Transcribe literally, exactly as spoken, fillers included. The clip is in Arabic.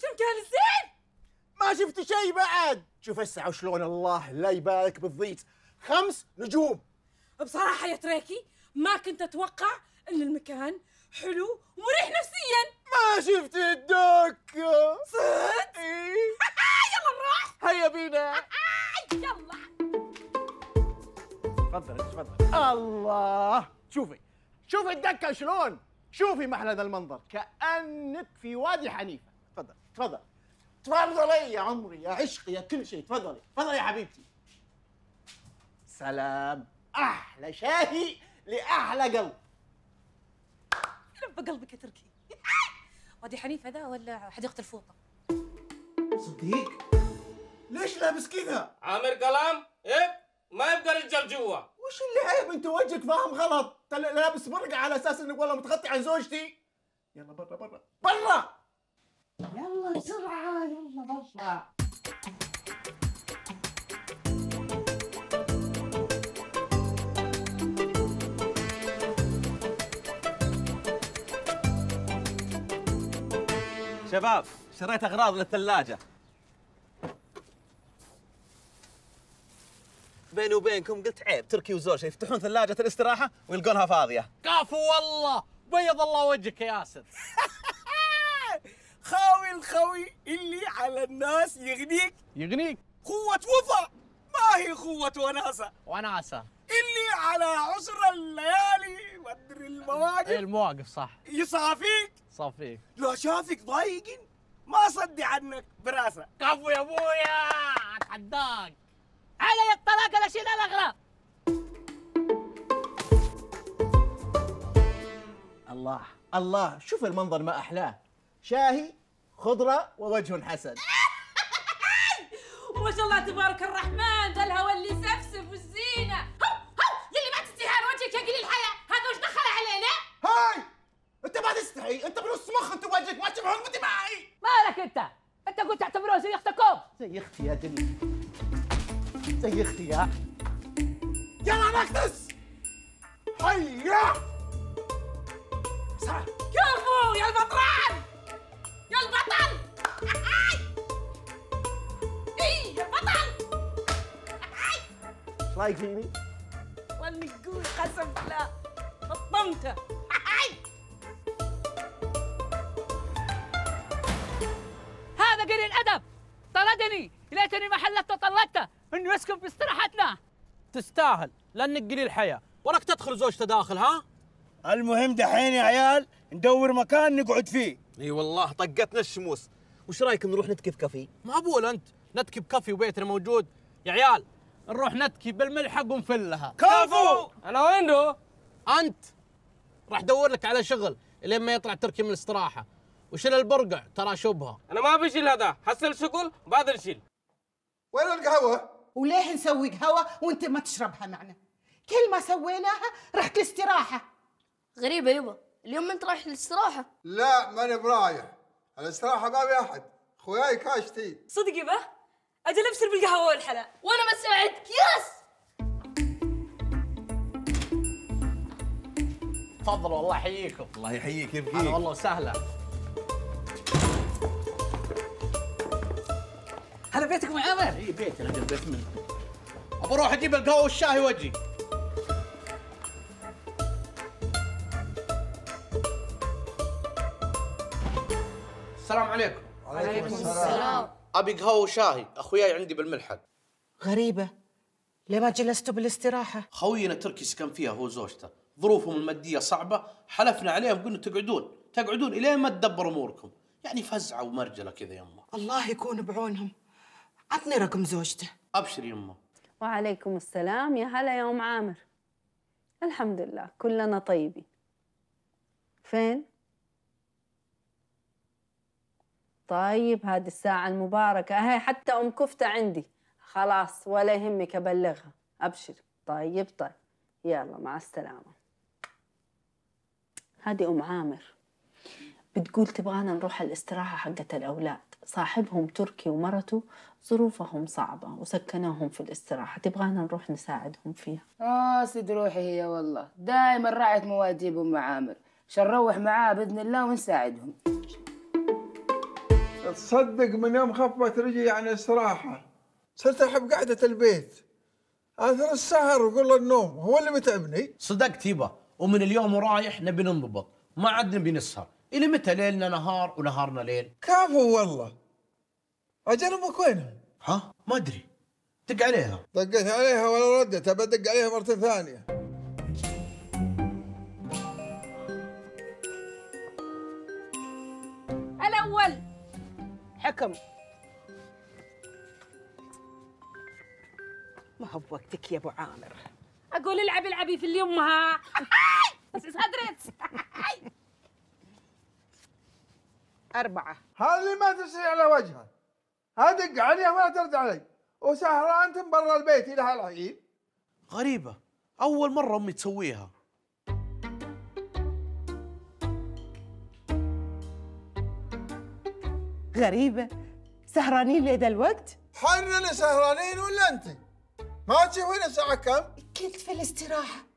شو مجهزين؟ ما شفت شيء بعد. شوف الساعة وشلون، الله لا يبارك بالضيت، خمس نجوم. بصراحة يا تريكي ما كنت أتوقع إن المكان حلو ومريح نفسياً. ما شفت الدكة صدق؟ إيه؟ يلا نروح. هيا بينا. يلا. تفضل تفضل. الله، شوفي شوفي الدكة شلون، شوفي محلى هذا المنظر، كأنك في وادي حنيفة. تفضل تفضل تفضلي يا عمري يا عشقي يا كل شيء، تفضلي تفضلي يا حبيبتي. سلام، أحلى شاهي لأحلى قلب. لب قلبك يا تركي. وادي حنيف هذا ولا حديقة الفوطة؟ صديق؟ ليش لابس كذا؟ عامر كلام؟ إيه؟ ما يبقى رجال جوا. وش اللي عيب؟ انت وجهك فاهم غلط، لابس برقع على اساس انك والله متغطي عن زوجتي. يلا برا برا برا، يلا بسرعه، يلا برا. شباب شريت اغراض للثلاجه. بيني وبينكم قلت عيب تركي وزوجته يفتحون ثلاجة الاستراحة ويلقونها فاضية. كفو والله، بيض الله وجهك يا ياسر. خاوي الخوي اللي على الناس يغنيك يغنيك قوة وفا، ما هي قوة وناسة وناسة اللي على عشر الليالي ودري المواقف. اي المواقف صح، يصافيك صافيك لو شافك ضايق ما صدي عنك براسه. كفو يا ابويا، اتحداك علي الطلاق لشيل الاغراض. الله الله، شوف المنظر ما احلاه، شاهي خضره ووجه حسن. ما شاء الله تبارك الرحمن، ذا الهوى اللي سفسف والزينه. هو هو يلي ما تستحي على وجهك يا قليل الحياه، هذا وش دخله علينا؟ هاي انت ما تستحي، انت بنص مخ، انت وجهك ما تشبه امتي معي. مالك انت؟ انت قلت تعتبروه زي اختكم. زي اختي يا دنيا، زي اختي يا. يلا نقدس. هيا صح. كفو يا البطل، يا البطل. اي يا البطل، ايش رايك فيني؟ والله تقول قسم بالله فطمته. هذا قليل الادب طردني، ليتني ما حلفت وطلته انه يسكن في استراحتنا. تستاهل لانك قليل حياه، وراك تدخل زوجته داخل. ها المهم دحين يا عيال ندور مكان نقعد فيه. اي والله طقتنا الشموس. وش رايكم نروح نتكي في كافي؟ مهبول انت، نتكي بكافي وبيتنا موجود يا عيال. نروح نتكي بالملحق ونفلها. كفو انا وينه؟ انت راح دور لك على شغل لين ما يطلع تركي من الاستراحه، وشيل البرقع ترى شبهه. انا ما بشيل هذا، حصل شغل بعد نشيل. وين القهوه؟ وليه نسوي قهوة وانت ما تشربها معنا؟ كل ما سويناها رحت الاستراحة. غريبة يبا، اليوم انت رايح الاستراحة؟ لا ماني برايح، الاستراحة ما في أحد، خوياي كاشتين. صدق يبا؟ أجل أبشر بالقهوة والحلا، وأنا ما سمعتك. يس! تفضلوا والله يحييكم. الله يحييك يبقيك. أنا والله وسهلا. هلا بيتك معامر؟ اي بيتي انا، بيت مني. ابى اروح اجيب القهوه والشاي واجي. السلام عليكم. وعليكم السلام. ابي قهوه وشاي، اخوياي عندي بالملحق. غريبه، ليه ما جلستوا بالاستراحه؟ خوينا تركي سكن فيها هو وزوجته، ظروفهم الماديه صعبه، حلفنا عليهم قلنا تقعدون تقعدون الين ما تدبروا اموركم، يعني فزعه ومرجله كذا يما. الله يكون بعونهم. عطني رقم زوجته. ابشر يمه. وعليكم السلام. يا هلا يا ام عامر. الحمد لله كلنا طيبين. فين؟ طيب هذه الساعة المباركة اهي، حتى ام كفتة عندي. خلاص ولا يهمك ابلغها. ابشر. طيب طيب يلا مع السلامة. هذه ام عامر بتقول تبغانا نروح الاستراحة حقت الاولاد، صاحبهم تركي ومرته ظروفهم صعبة وسكناهم في الاستراحة، تبغانا نروح نساعدهم فيها. آه سيد روحي هي والله، دائما راعت مواجيب أم عامر، عشان نروح معاها بإذن الله ونساعدهم. تصدق من يوم خفت رجلي يعني استراحه صرت احب قعده البيت، اثر السهر وكل النوم هو اللي بتعبني. صدقت يبا، ومن اليوم ورايح نبي ننضبط، ما عاد نبي نسهر، الى متى ليلنا نهار ونهارنا ليل؟ كافو والله. اجنبك وينها؟ ها؟ ما ادري. دق عليها. دقيت عليها ولا ردت، ابى ادق عليها مرة ثانية. الأول حكم. ما هو بوقتك يا ابو عامر. اقول العبي العبي في اللي امها. بس صدرت. أربعة. هذه ما تسري على وجهها. أدق عليها ولا ترد علي، وسهرانتم برا البيت إلى هالحين. غريبة، أول مرة أمي تسويها. غريبة، سهرانين لهذا الوقت؟ حنا اللي سهرانين ولا أنت؟ ما تشوفين الساعة كم؟ كنت في الاستراحة،